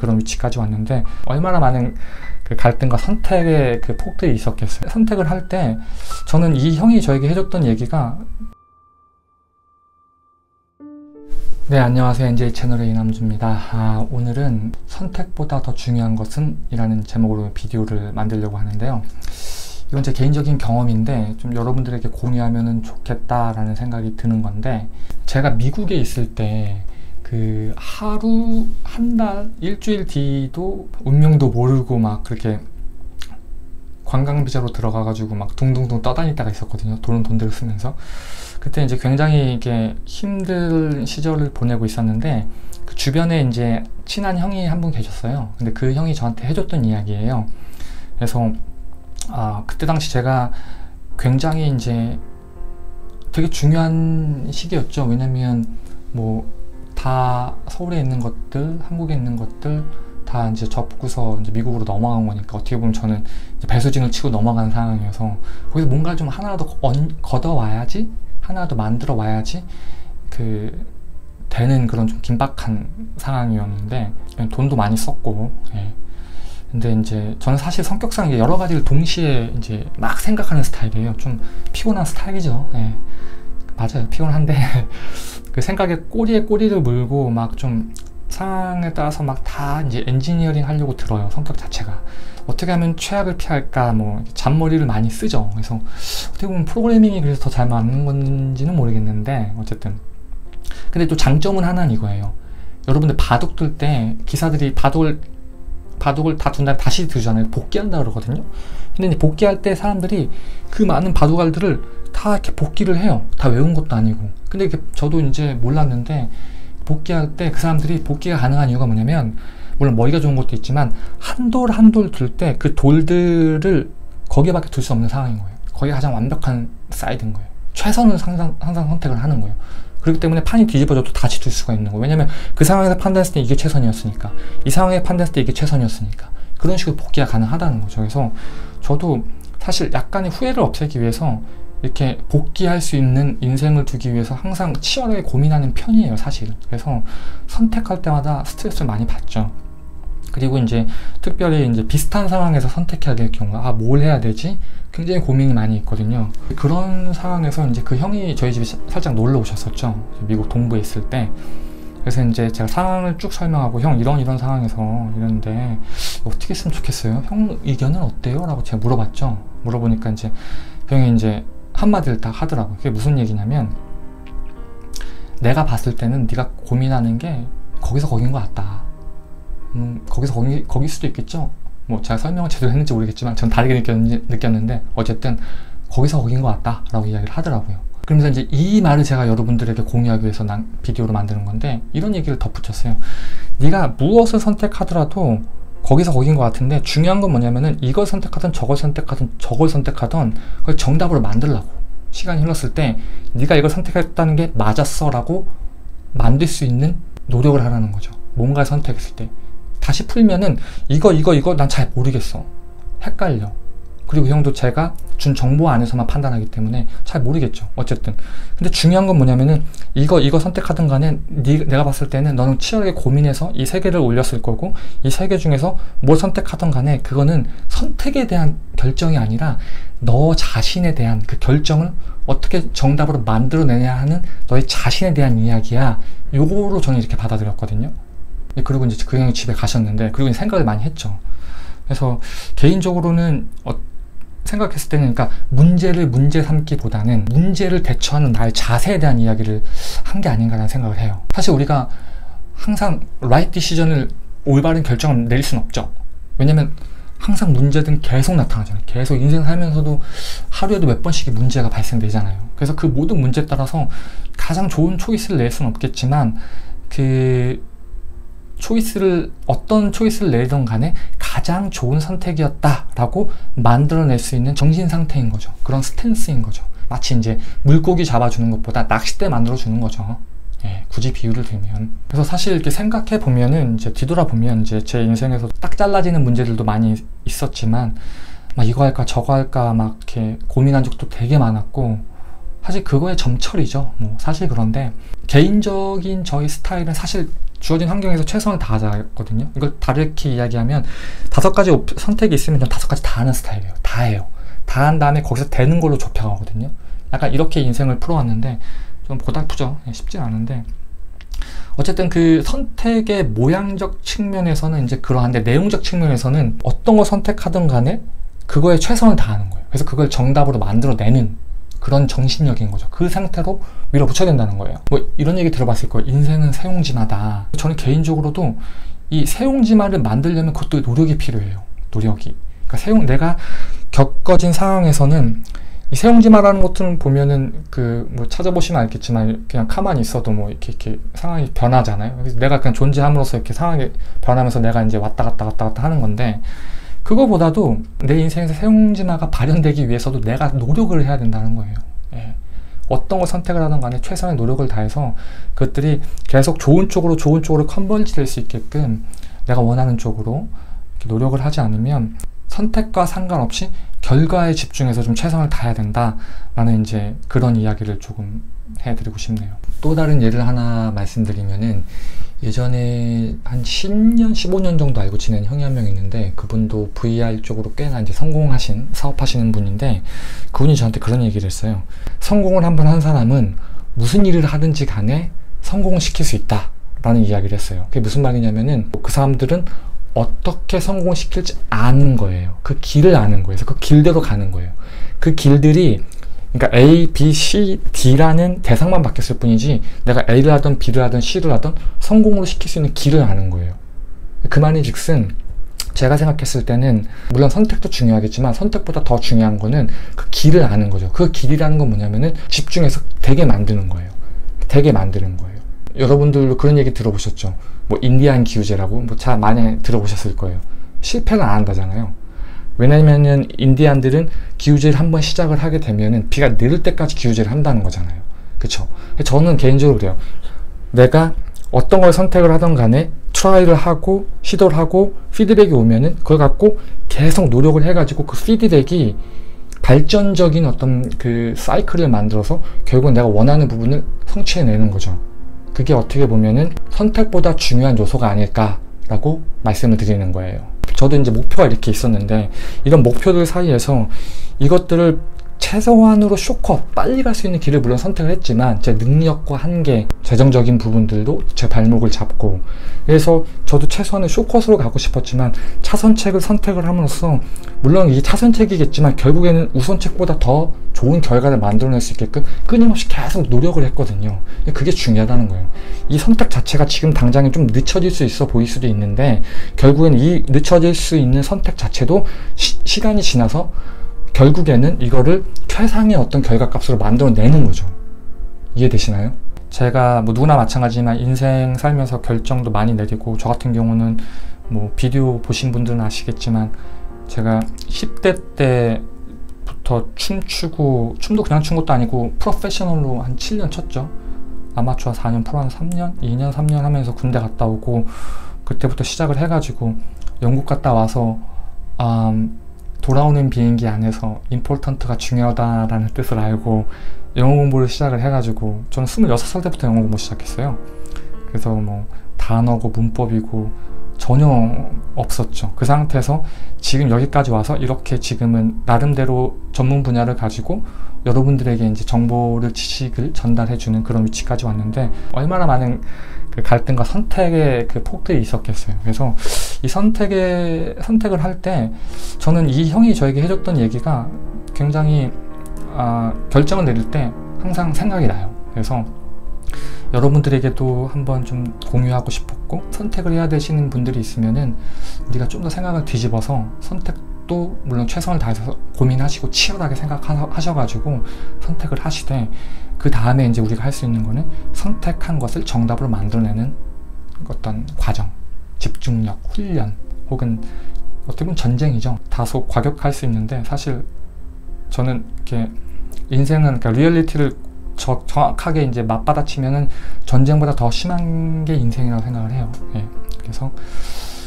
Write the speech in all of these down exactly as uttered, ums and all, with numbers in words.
그런 위치까지 왔는데 얼마나 많은 그 갈등과 선택의 그 폭들이 있었겠어요. 선택을 할 때 저는 이 형이 저에게 해줬던 얘기가 네, 안녕하세요. 엔제이 채널의 이남주입니다. 아, 오늘은 선택보다 더 중요한 것은? 이라는 제목으로 비디오를 만들려고 하는데요. 이건 제 개인적인 경험인데 좀 여러분들에게 공유하면 좋겠다라는 생각이 드는 건데, 제가 미국에 있을 때 그 하루, 한 달, 일주일 뒤도 운명도 모르고 막 그렇게 관광비자로 들어가가지고 막 둥둥둥 떠다니다가 있었거든요. 돈은 돈대로 쓰면서. 그때 이제 굉장히 이게 힘든 시절을 보내고 있었는데, 그 주변에 이제 친한 형이 한 분 계셨어요. 근데 그 형이 저한테 해줬던 이야기예요. 그래서, 아, 그때 당시 제가 굉장히 이제 되게 중요한 시기였죠. 왜냐면 뭐, 다 서울에 있는 것들, 한국에 있는 것들, 다 이제 접고서 이제 미국으로 넘어간 거니까 어떻게 보면 저는 이제 배수진을 치고 넘어간 상황이어서 거기서 뭔가 좀 하나라도 걷어와야지, 하나라도 만들어 와야지 그 되는 그런 좀 긴박한 상황이었는데, 돈도 많이 썼고. 예. 근데 이제 저는 사실 성격상 여러 가지를 동시에 이제 막 생각하는 스타일이에요. 좀 피곤한 스타일이죠. 예. 맞아요, 피곤한데 그 생각에 꼬리에 꼬리를 물고 막 좀 상황에 따라서 막 다 이제 엔지니어링 하려고 들어요. 성격 자체가 어떻게 하면 최악을 피할까, 뭐 잔머리를 많이 쓰죠. 그래서 어떻게 보면 프로그래밍이 그래서 더 잘 맞는 건지는 모르겠는데, 어쨌든 근데 또 장점은 하나는 이거예요. 여러분들 바둑 둘 때 기사들이 바둑을 바둑을 다 둔 다음에 다시 두잖아요. 복귀한다 그러거든요. 근데 이제 복귀할 때 사람들이 그 많은 바둑알들을 다 이렇게 복귀를 해요. 다 외운 것도 아니고. 근데 이렇게 저도 이제 몰랐는데, 복귀할 때 그 사람들이 복귀가 가능한 이유가 뭐냐면, 물론 머리가 좋은 것도 있지만 한 돌 한 돌 둘 때 그 돌들을 거기밖에 둘 수 없는 상황인 거예요. 거기가 가장 완벽한 사이드인 거예요. 최선을 항상, 항상 선택을 하는 거예요. 그렇기 때문에 판이 뒤집어져도 다시 둘 수가 있는 거예요. 왜냐면 그 상황에서 판단했을 때 이게 최선이었으니까, 이 상황에 판단했을 때 이게 최선이었으니까, 그런 식으로 복귀가 가능하다는 거죠. 그래서 저도 사실 약간의 후회를 없애기 위해서 이렇게 복귀할 수 있는 인생을 두기 위해서 항상 치열하게 고민하는 편이에요, 사실. 그래서 선택할 때마다 스트레스를 많이 받죠. 그리고 이제 특별히 이제 비슷한 상황에서 선택해야 될 경우가, 아, 뭘 해야 되지? 굉장히 고민이 많이 있거든요. 그런 상황에서 이제 그 형이 저희 집에 살짝 놀러 오셨었죠. 미국 동부에 있을 때. 그래서 이제 제가 상황을 쭉 설명하고, 형 이런 이런 상황에서 이런데 어떻게 했으면 좋겠어요? 형 의견은 어때요? 라고 제가 물어봤죠. 물어보니까 이제 그 형이 이제 한마디를 딱 하더라고요. 그게 무슨 얘기냐면, 내가 봤을 때는 네가 고민하는 게 거기서 거긴 것 같다. 음, 거기서 거기, 거길 수도 있겠죠? 뭐 제가 설명을 제대로 했는지 모르겠지만 전 다르게 느꼈는지, 느꼈는데 어쨌든 거기서 거긴 것 같다 라고 이야기를 하더라고요. 그러면서 이제 이 말을 제가 여러분들에게 공유하기 위해서 난 비디오로 만드는 건데, 이런 얘기를 덧붙였어요. 네가 무엇을 선택하더라도 거기서 거긴 것 같은데, 중요한 건 뭐냐면은 이걸 선택하든 저걸 선택하든 저걸 선택하든 그걸 정답으로 만들라고. 시간이 흘렀을 때 네가 이걸 선택했다는 게 맞았어 라고 만들 수 있는 노력을 하라는 거죠. 뭔가 선택했을 때 다시 풀면은 이거 이거 이거 난 잘 모르겠어, 헷갈려. 그리고 형도 제가 준 정보 안에서만 판단하기 때문에 잘 모르겠죠, 어쨌든. 근데 중요한 건 뭐냐면은 이거 이거 선택하든 간에 네, 내가 봤을 때는 너는 치열하게 고민해서 이 세 개를 올렸을 거고, 이 세 개 중에서 뭘 선택하든 간에 그거는 선택에 대한 결정이 아니라 너 자신에 대한 그 결정을 어떻게 정답으로 만들어내냐 하는 너의 자신에 대한 이야기야. 요거로 저는 이렇게 받아들였거든요. 그리고 이제 그 형이 집에 가셨는데, 그리고 생각을 많이 했죠. 그래서 개인적으로는 어, 생각했을 때는, 그러니까 문제를 문제 삼기보다는 문제를 대처하는 나의 자세에 대한 이야기를 한 게 아닌가라는 생각을 해요. 사실 우리가 항상 right decision을, 올바른 결정을 내릴 수는 없죠. 왜냐면 항상 문제는 계속 나타나잖아요. 계속 인생 살면서도 하루에도 몇 번씩의 문제가 발생되잖아요. 그래서 그 모든 문제에 따라서 가장 좋은 초이스를 낼 수는 없겠지만, 그 초이스를, 어떤 초이스를 내리던 간에 가장 좋은 선택이었다라고 만들어낼 수 있는 정신 상태인 거죠. 그런 스탠스인 거죠. 마치 이제 물고기 잡아주는 것보다 낚싯대 만들어주는 거죠. 예, 굳이 비유를 들면. 그래서 사실 이렇게 생각해 보면은, 이제 뒤돌아보면 이제 제 인생에서 딱 잘라지는 문제들도 많이 있었지만, 막 이거 할까 저거 할까 막 이렇게 고민한 적도 되게 많았고, 사실 그거의 점철이죠, 뭐. 사실 그런데 개인적인 저희 스타일은 사실 주어진 환경에서 최선을 다하자거든요. 이걸 다르게 이야기하면 다섯 가지 선택이 있으면 그냥 다섯 가지 다 하는 스타일이에요. 다 해요. 다 한 다음에 거기서 되는 걸로 좁혀가거든요. 약간 이렇게 인생을 풀어왔는데 좀 고달프죠. 쉽지 않은데 어쨌든 그 선택의 모양적 측면에서는 이제 그러한데 내용적 측면에서는 어떤 걸 선택하든 간에 그거에 최선을 다하는 거예요. 그래서 그걸 정답으로 만들어내는 그런 정신력인 거죠. 그 상태로 밀어붙여야 된다는 거예요. 뭐 이런 얘기 들어봤을 거예요. 인생은 세옹지마다. 저는 개인적으로도 이 세옹지마를 만들려면 그것도 노력이 필요해요. 노력이. 그러니까 세옹, 내가 겪어진 상황에서는 이 세옹지마라는 것들은 보면은 그 뭐 찾아보시면 알겠지만 그냥 가만히 있어도 뭐 이렇게 이렇게 상황이 변하잖아요. 그래서 내가 그냥 존재함으로써 이렇게 상황이 변하면서 내가 이제 왔다 갔다 왔다 갔다 하는 건데, 그거보다도 내 인생에서 세옹지마가 발현되기 위해서도 내가 노력을 해야 된다는 거예요. 예. 어떤 걸 선택을 하든 간에 최선의 노력을 다해서 그것들이 계속 좋은 쪽으로 좋은 쪽으로 컨버지 될 수 있게끔 내가 원하는 쪽으로 이렇게 노력을 하지 않으면 선택과 상관없이 결과에 집중해서 좀 최선을 다해야 된다라는 이제 그런 이야기를 조금 해드리고 싶네요. 또 다른 예를 하나 말씀드리면은 예전에 한 십 년, 십오 년 정도 알고 지낸 형이 한 명 있는데, 그분도 브이알 쪽으로 꽤나 이제 성공하신, 사업하시는 분인데, 그분이 저한테 그런 얘기를 했어요. 성공을 한 번 한 사람은 무슨 일을 하든지 간에 성공을 시킬 수 있다라는 이야기를 했어요. 그게 무슨 말이냐면은 그 사람들은 어떻게 성공을 시킬지 아는 거예요. 그 길을 아는 거예요. 그래서 그 길대로 가는 거예요. 그 길들이 그러니까 A, B, C, D라는 대상만 바뀌었을 뿐이지 내가 A를 하든 B를 하든 C를 하든 성공으로 시킬 수 있는 길을 아는 거예요. 그 말인즉슨 제가 생각했을 때는 물론 선택도 중요하겠지만 선택보다 더 중요한 거는 그 길을 아는 거죠. 그 길이라는 건 뭐냐면은 집중해서 되게 만드는 거예요. 되게 만드는 거예요. 여러분들도 그런 얘기 들어보셨죠? 뭐 인디안 기우제라고 뭐 잘 많이 들어보셨을 거예요. 실패를 안 한다잖아요. 왜냐면은 인디안들은 기우제를 한번 시작을 하게 되면은 비가 내릴 때까지 기우제를 한다는 거잖아요. 그쵸? 저는 개인적으로 그래요. 내가 어떤 걸 선택을 하던 간에 트라이를 하고 시도를 하고 피드백이 오면은 그걸 갖고 계속 노력을 해가지고 그 피드백이 발전적인 어떤 그 사이클을 만들어서 결국은 내가 원하는 부분을 성취해내는 거죠. 그게 어떻게 보면은 선택보다 중요한 요소가 아닐까라고 말씀을 드리는 거예요. 저도 이제 목표가 이렇게 있었는데 이런 목표들 사이에서 이것들을 최소한으로 쇼컷 빨리 갈 수 있는 길을 물론 선택을 했지만 제 능력과 한계, 재정적인 부분들도 제 발목을 잡고, 그래서 저도 최소한의 쇼컷으로 가고 싶었지만 차선책을 선택을 함으로써 물론 이 차선책이겠지만 결국에는 우선책보다 더 좋은 결과를 만들어낼 수 있게끔 끊임없이 계속 노력을 했거든요. 그게 중요하다는 거예요. 이 선택 자체가 지금 당장에 좀 늦춰질 수 있어 보일 수도 있는데 결국에는 이 늦춰질 수 있는 선택 자체도 시, 시간이 지나서 결국에는 이거를 최상의 어떤 결과값으로 만들어내는 거죠. 이해되시나요? 제가 뭐 누구나 마찬가지지만 인생 살면서 결정도 많이 내리고, 저 같은 경우는 뭐 비디오 보신 분들은 아시겠지만 제가 십 대 때부터 춤추고, 춤도 그냥 춘 것도 아니고 프로페셔널로 한 칠 년 쳤죠. 아마추어 사 년, 프로 한 삼 년, 이 년, 삼 년 하면서 군대 갔다 오고 그때부터 시작을 해가지고 영국 갔다 와서 음, 돌아오는 비행기 안에서 임포턴트가 중요하다라는 뜻을 알고 영어 공부를 시작을 해가지고, 저는 스물여섯 살 때부터 영어 공부 시작했어요. 그래서 뭐 단어고 문법이고 전혀 없었죠. 그 상태에서 지금 여기까지 와서 이렇게 지금은 나름대로 전문 분야를 가지고 여러분들에게 이제 정보를, 지식을 전달해주는 그런 위치까지 왔는데 얼마나 많은 그 갈등과 선택의 그 폭들이 있었겠어요. 그래서 이 선택의 선택을 할 때 저는 이 형이 저에게 해줬던 얘기가 굉장히 아, 결정을 내릴 때 항상 생각이 나요. 그래서 여러분들에게도 한번 좀 공유하고 싶었고, 선택을 해야 되시는 분들이 있으면은 우리가 좀 더 생각을 뒤집어서 선택도 물론 최선을 다해서 고민하시고 치열하게 생각하셔가지고 선택을 하시되, 그 다음에 이제 우리가 할 수 있는 거는 선택한 것을 정답으로 만들어내는 어떤 과정, 집중력, 훈련, 혹은 어떻게 보면 전쟁이죠. 다소 과격할 수 있는데 사실 저는 이렇게 인생은 그러니까 리얼리티를 저, 정확하게 이제 맞받아치면은 전쟁보다 더 심한 게 인생이라고 생각을 해요. 예. 그래서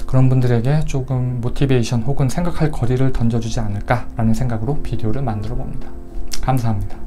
그런 분들에게 조금 모티베이션 혹은 생각할 거리를 던져주지 않을까라는 생각으로 비디오를 만들어 봅니다. 감사합니다.